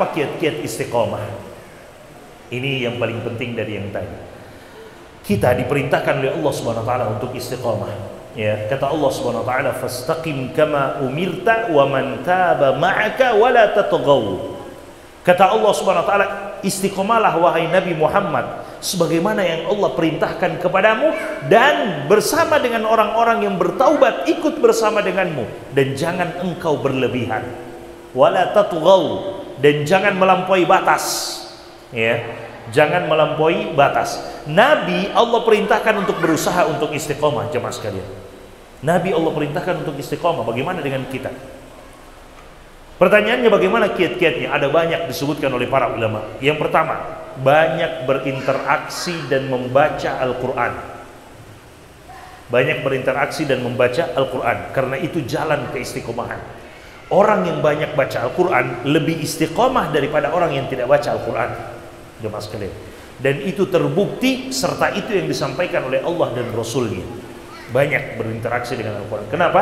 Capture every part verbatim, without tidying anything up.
apa kiat-kiat istiqomah? Ini yang paling penting dari yang tadi. Kita diperintahkan oleh Allah Subhanahu wa taala untuk istiqomah, ya. Kata Allah Subhanahu wa taala, "Fastaqim kama umirta wa man taba ma'aka wa la tatghaw." Kata Allah Subhanahu wa taala, istiqomalah wahai Nabi Muhammad sebagaimana yang Allah perintahkan kepadamu dan bersama dengan orang-orang yang bertaubat ikut bersama denganmu, dan jangan engkau berlebihan. Wala tatghaw, dan jangan melampaui batas, ya. Jangan melampaui batas. Nabi Allah perintahkan untuk berusaha untuk istiqomah, jemaah sekalian. Nabi Allah perintahkan untuk istiqomah. Bagaimana dengan kita? Pertanyaannya, bagaimana kiat-kiatnya? Ada banyak disebutkan oleh para ulama. Yang pertama, banyak berinteraksi dan membaca Al-Quran. Banyak berinteraksi dan membaca Al-Quran, karena itu jalan keistiqomahan. Orang yang banyak baca Al-Quran lebih istiqomah daripada orang yang tidak baca Al-Quran, jemaah sekalian. Dan itu terbukti, serta itu yang disampaikan oleh Allah dan Rasulnya. Banyak berinteraksi dengan Al-Quran. Kenapa?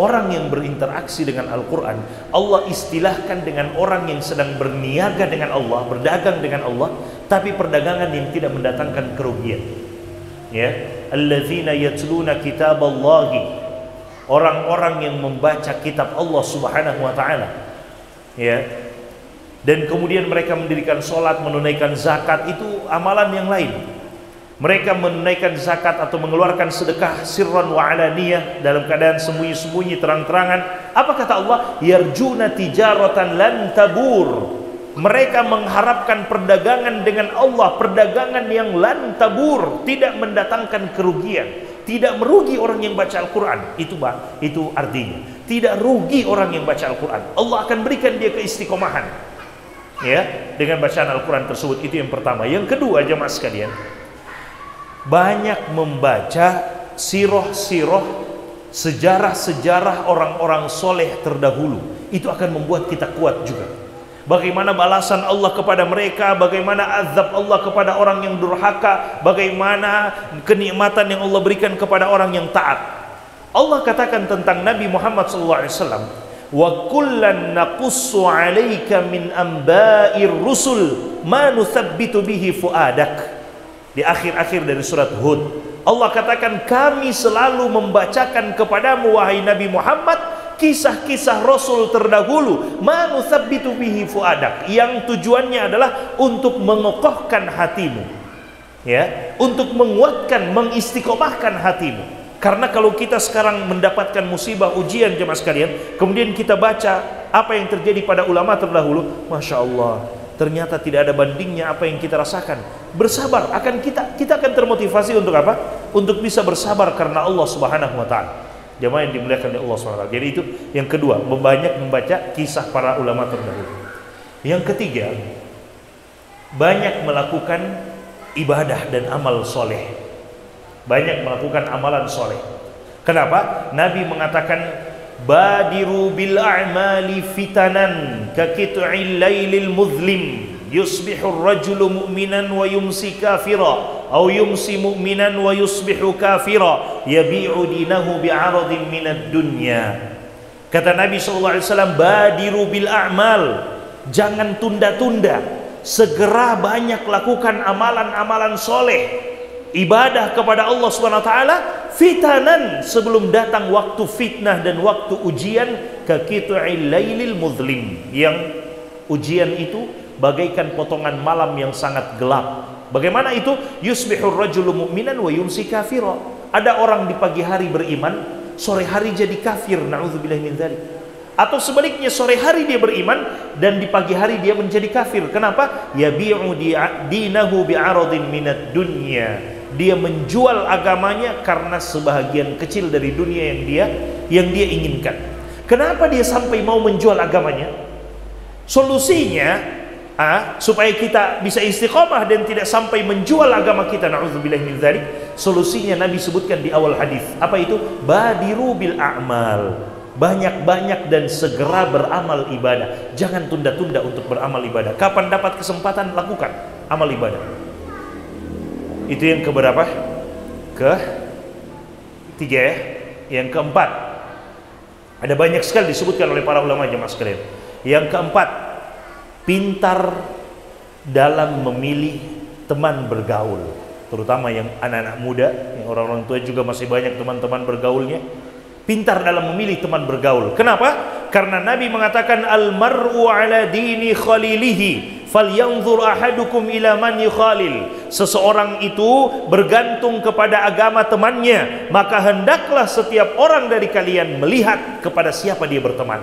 Orang yang berinteraksi dengan Al-Quran, Allah istilahkan dengan orang yang sedang berniaga dengan Allah, berdagang dengan Allah, tapi perdagangan yang tidak mendatangkan kerugian. Ya, alladzina yatluna kitaballahi, orang-orang yang membaca kitab Allah Subhanahu wa taala, ya. Dan kemudian mereka mendirikan sholat, menunaikan zakat, itu amalan yang lain. Mereka menunaikan zakat atau mengeluarkan sedekah sirran wa alaniyah, dalam keadaan sembunyi-sembunyi, terang-terangan. Apa kata Allah? Yarjuna tijaratan lan tabur. Mereka mengharapkan perdagangan dengan Allah, perdagangan yang lan tabur, tidak mendatangkan kerugian, tidak merugi orang yang baca Al-Qur'an. Itu Pak, itu artinya tidak rugi orang yang baca Al-Qur'an. Allah akan berikan dia keistiqomahan, ya, dengan bacaan Al-Qur'an tersebut. Itu yang pertama. Yang kedua, jemaah sekalian, banyak membaca sirah-sirah, sejarah-sejarah orang-orang soleh terdahulu. Itu akan membuat kita kuat juga. Bagaimana balasan Allah kepada mereka, bagaimana azab Allah kepada orang yang durhaka, bagaimana kenikmatan yang Allah berikan kepada orang yang taat. Allah katakan tentang Nabi Muhammad shallallahu alaihi wasallam, wa kullan naqussu 'alaika min amba'ir rusul ma nusabbitu bihi fu'adak. Di akhir-akhir dari surat Hud, Allah katakan, kami selalu membacakan kepadamu wahai Nabi Muhammad kisah-kisah Rasul terdahulu, manusabbitu bihi fuadak, yang tujuannya adalah untuk mengokohkan hatimu, ya, untuk menguatkan, mengistiqomahkan hatimu. Karena kalau kita sekarang mendapatkan musibah, ujian, jemaah sekalian, kemudian kita baca apa yang terjadi pada ulama terdahulu, masya Allah, ternyata tidak ada bandingnya apa yang kita rasakan. Bersabar, akan kita kita akan termotivasi untuk apa? Untuk bisa bersabar karena Allah Subhanahu wa taala. Jemaah yang dimuliakan oleh Allah Subhanahu wa taala. Jadi itu yang kedua, banyak membaca kisah para ulama terdahulu. Yang ketiga, banyak melakukan ibadah dan amal soleh. Banyak melakukan amalan soleh. Kenapa? Nabi mengatakan, badiru bil a'mali fitanan ka qit'il lailil muzlim yusbihur rajulu mu'minan wa yumsi kafira aw yumsi mu'minan wa yusbihu kafira yabi'u dinahu bi'aradin minad dunya. Kata Nabi sallallahu alaihi wasallam, badiru bil a'mal, jangan tunda-tunda, segera banyak lakukan amalan-amalan soleh, ibadah kepada Allah Subhanahu wa taala, fitanan, sebelum datang waktu fitnah dan waktu ujian, kaqit'il lailil muzlim, yang ujian itu bagaikan potongan malam yang sangat gelap. Bagaimana itu? Yusbihur rajulu mu'minan wa yumsi kafira. Ada orang di pagi hari beriman, sore hari jadi kafir, naudzubillah min dzalik. Atau sebaliknya, sore hari dia beriman dan di pagi hari dia menjadi kafir. Kenapa? Yabi'u dinahu bi'aradin minad dunya. Dia menjual agamanya karena sebahagian kecil dari dunia yang dia yang dia inginkan. Kenapa dia sampai mau menjual agamanya? Solusinya, ah, supaya kita bisa istiqomah dan tidak sampai menjual agama kita, naudzubillah min dzalik. Solusinya Nabi sebutkan di awal hadis. Apa itu? Badiru bil a'mal. Banyak-banyak dan segera beramal ibadah. Jangan tunda-tunda untuk beramal ibadah. Kapan dapat kesempatan, lakukan amal ibadah. Itu yang keberapa? Ke tiga, ya. Yang keempat, ada banyak sekali disebutkan oleh para ulama, jemaah sekalian. Yang keempat, pintar dalam memilih teman bergaul, terutama yang anak-anak muda, yang orang-orang tua juga masih banyak teman-teman bergaulnya. Pintar dalam memilih teman bergaul. Kenapa? Karena Nabi mengatakan almar'u ala dini khalilihi falyanzur ahadukum ila man yukhalil. Seseorang itu bergantung kepada agama temannya, maka hendaklah setiap orang dari kalian melihat kepada siapa dia berteman.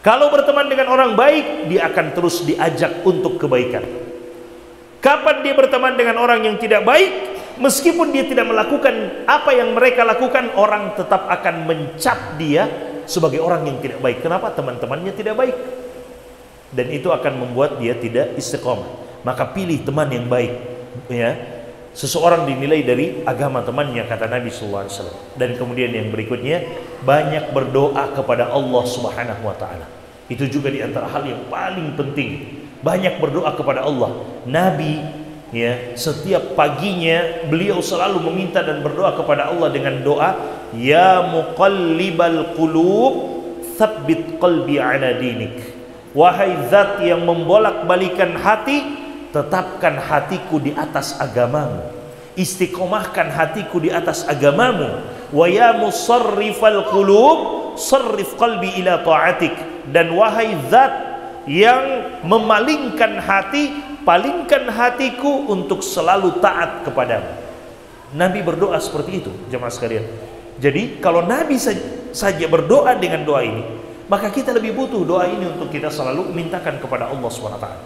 Kalau berteman dengan orang baik, dia akan terus diajak untuk kebaikan. Kapan dia berteman dengan orang yang tidak baik, meskipun dia tidak melakukan apa yang mereka lakukan, orang tetap akan mencap dia sebagai orang yang tidak baik. Kenapa? Teman-temannya tidak baik. Dan itu akan membuat dia tidak istiqomah. Maka pilih teman yang baik. Ya. Seseorang dinilai dari agama temannya, kata Nabi sallallahu alaihi wasallam. Dan kemudian yang berikutnya, banyak berdoa kepada Allah Subhanahu wa taala. Itu juga di antara hal yang paling penting. Banyak berdoa kepada Allah. Nabi, ya, setiap paginya beliau selalu meminta dan berdoa kepada Allah dengan doa ya muqallibal qulub tsabbit qalbi ala dinik. Wahai zat yang membolak-balikan hati, tetapkan hatiku di atas agamamu, istiqomahkan hatiku di atas agamamu. Wa ya musarrifal qulub sarrif qalbi ila taatik. Dan wahai zat yang memalingkan hati, palingkan hatiku untuk selalu taat kepadamu. Nabi berdoa seperti itu, jemaah sekalian. Jadi kalau Nabi saja berdoa dengan doa ini, maka kita lebih butuh doa ini untuk kita selalu mintakan kepada Allah subhanahu wa taala.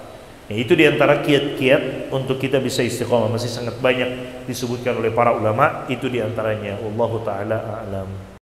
Ya, itu diantara kiat-kiat untuk kita bisa istiqomah. Masih sangat banyak disebutkan oleh para ulama. Itu diantaranya. Wallahu ta'ala a'lam.